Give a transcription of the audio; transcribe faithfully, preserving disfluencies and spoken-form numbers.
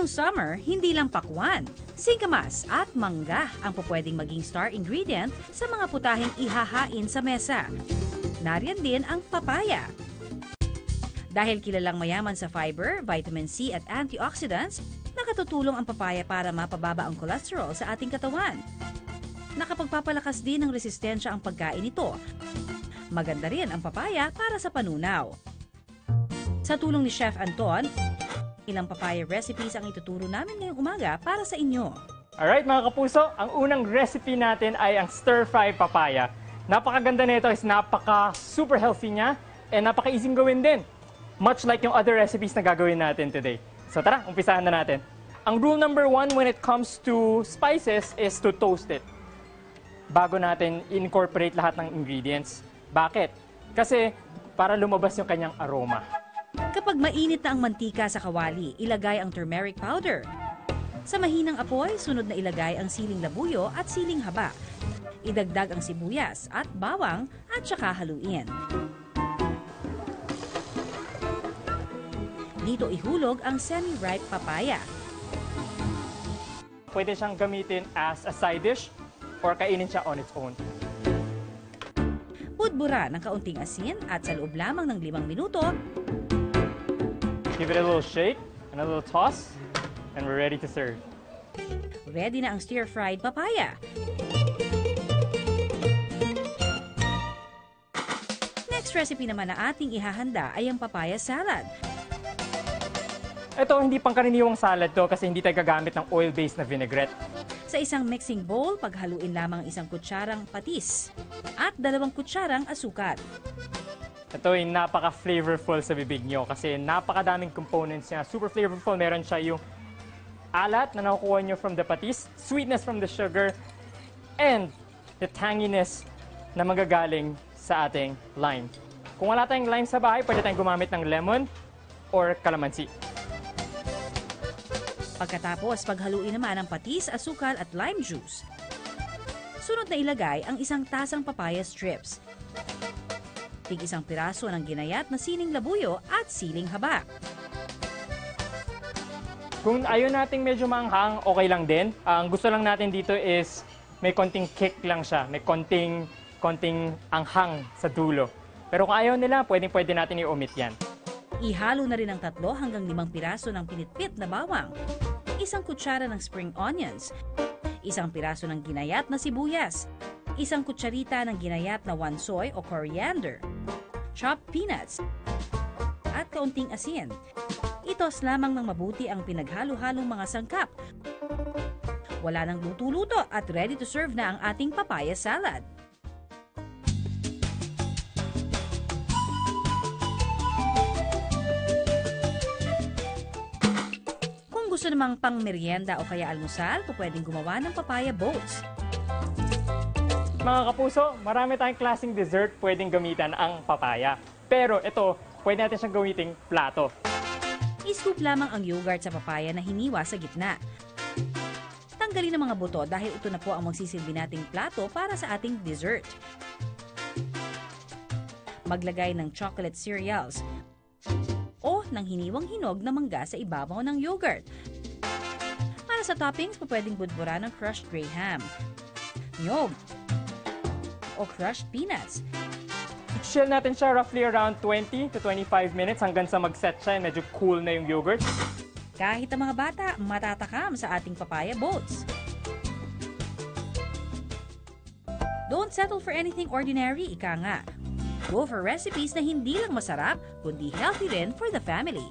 ngayong summer, hindi lang pakwan, singkamas at mangga ang pupwedeng maging star ingredient sa mga putaheng ihahain sa mesa. Nariyan din ang papaya. Dahil kilalang mayaman sa fiber, vitamin C at antioxidants, nakatutulong ang papaya para mapababa ang cholesterol sa ating katawan. Nakapagpapalakas din ng resistensya ang pagkain nito. Maganda rin ang papaya para sa panunaw. Sa tulong ni Chef Anton, ilang papaya recipes ang ituturo namin ngayong umaga para sa inyo. Alright mga kapuso, ang unang recipe natin ay ang stir-fry papaya. Napakaganda nito, is napaka-super healthy niya and napaka-easy gawin din. Much like yung other recipes na gagawin natin today. So tara, umpisahan na natin. Ang rule number one when it comes to spices is to toast it. Bago natin incorporate lahat ng ingredients. Bakit? Kasi para lumabas yung kanyang aroma. Kapag mainit na ang mantika sa kawali, ilagay ang turmeric powder. Sa mahinang apoy, sunod na ilagay ang siling labuyo at siling haba. Idagdag ang sibuyas at bawang at saka haluin. Dito ihulog ang semi-ripe papaya. Pwede siyang gamitin as a side dish or kainin siya on its own. Budbura ng kaunting asin at sa loob lamang ng limang minuto. Give it a little shake and a little toss and we're ready to serve. Ready na ang stir-fried papaya. Next recipe naman na ating ihahanda ay ang papaya salad. Ito, hindi pangkaraniwang salad to kasi hindi tayo gagamit ng oil-based na vinaigrette. Sa isang mixing bowl, paghaluin lamang isang kutsarang patis at dalawang kutsarang asukal. Ito ay napaka-flavorful sa bibig nyo kasi napakadaming components niya. Super flavorful, meron siya yung alat na nakukuha nyo from the patis, sweetness from the sugar, and the tanginess na magagaling sa ating lime. Kung wala tayong lime sa bahay, pwede tayong gumamit ng lemon or kalamansi. Pagkatapos, paghaluin naman ang patis, asukal at lime juice. Sunod na ilagay ang isang tasang papaya strips. Tig isang piraso ng ginayat na siling labuyo at siling haba. Kung ayaw nating medyo maanghang, okay lang din. Ang gusto lang natin dito is may konting kick lang siya. May konting, konting anghang sa dulo. Pero kung ayaw nila, pwedeng pwede natin i-omit yan. Ihalo na rin ang tatlo hanggang limang piraso ng pinitpit na bawang. Isang kutsara ng spring onions, isang piraso ng ginayat na sibuyas, isang kutsarita ng ginayat na wansoy o coriander, chopped peanuts, at kaunting asin. Itos lamang ng mabuti ang pinaghalo-halong mga sangkap. Wala nang luto-luto at ready to serve na ang ating papaya salad. Gusto namang pang merienda o kaya almusal, pwedeng gumawa ng papaya boats. Mga kapuso, marami tayong klaseng dessert pwedeng gamitan ang papaya. Pero ito, pwede natin siyang gamitin plato. I-scoop lamang ang yogurt sa papaya na hiniwa sa gitna. Tanggalin ang mga buto dahil ito na po ang magsisilbi nating plato para sa ating dessert. Maglagay ng chocolate cereals o ng hiniwang hinog na mangga sa ibabaw ng yogurt. Para sa toppings, pwedeng budbura ng crushed grey ham, niyog, o crushed peanuts. I-chill natin siya roughly around twenty to twenty-five minutes hanggang sa mag-set siya, medyo cool na yung yogurt. Kahit ang mga bata, matatakam sa ating papaya boats. Don't settle for anything ordinary, ika nga. Go for recipes na hindi lang masarap, kundi healthy rin for the family.